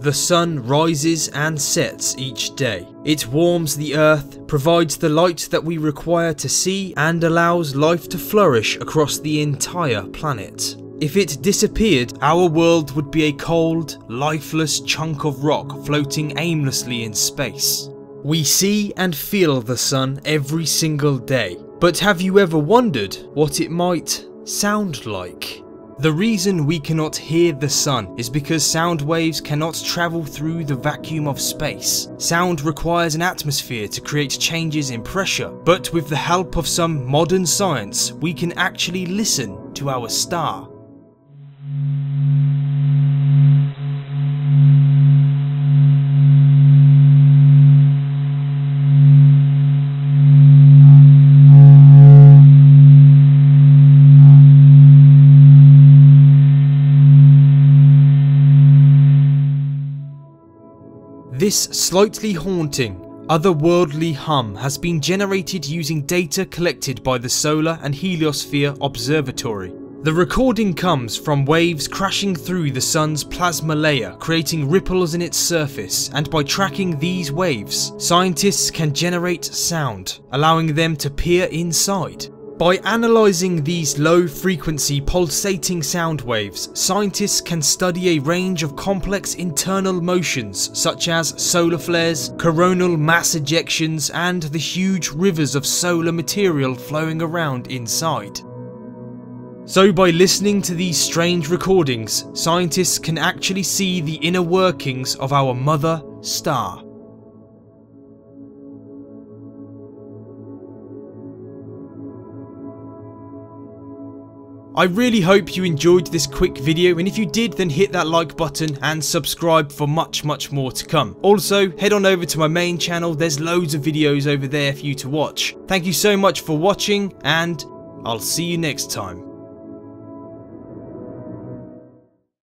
The sun rises and sets each day. It warms the earth, provides the light that we require to see, and allows life to flourish across the entire planet. If it disappeared, our world would be a cold, lifeless chunk of rock floating aimlessly in space. We see and feel the sun every single day, but have you ever wondered what it might sound like? The reason we cannot hear the sun is because sound waves cannot travel through the vacuum of space. Sound requires an atmosphere to create changes in pressure, but with the help of some modern science, we can actually listen to our star. This slightly haunting, otherworldly hum has been generated using data collected by the Solar and Heliosphere Observatory. The recording comes from waves crashing through the sun's plasma layer, creating ripples in its surface, and by tracking these waves, scientists can generate sound, allowing them to peer inside. By analysing these low-frequency pulsating sound waves, scientists can study a range of complex internal motions such as solar flares, coronal mass ejections, and the huge rivers of solar material flowing around inside. So by listening to these strange recordings, scientists can actually see the inner workings of our mother star. I really hope you enjoyed this quick video, and if you did, then hit that like button and subscribe for much more to come. Also, head on over to my main channel, there's loads of videos over there for you to watch. Thank you so much for watching, and I'll see you next time.